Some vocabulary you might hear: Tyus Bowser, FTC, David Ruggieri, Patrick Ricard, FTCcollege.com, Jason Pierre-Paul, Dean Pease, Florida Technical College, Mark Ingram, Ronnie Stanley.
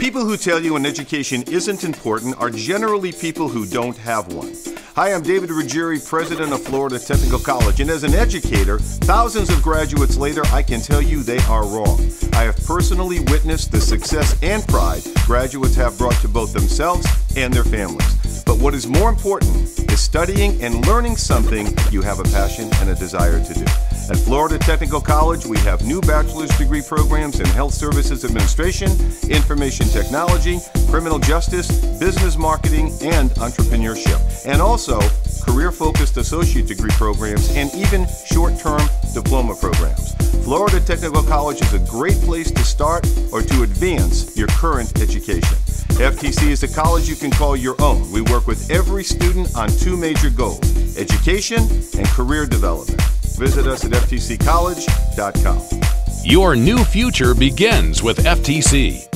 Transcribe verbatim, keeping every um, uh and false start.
People who tell you an education isn't important are generally people who don't have one. Hi, I'm David Ruggieri, president of Florida Technical College, and as an educator, thousands of graduates later, I can tell you they are wrong. I have personally witnessed the success and pride graduates have brought to both themselves and their families. But what is more important is studying and learning something you have a passion and a desire to do. At Florida Technical College, we have new bachelor's degree programs in health services administration, information technology, criminal justice, business marketing, and entrepreneurship, and also career-focused associate degree programs and even short-term diploma programs. Florida Technical College is a great place to start or to advance your current education. F T C is a college you can call your own. We work with every student on two major goals, education and career development. Visit us at F T C college dot com. Your new future begins with F T C.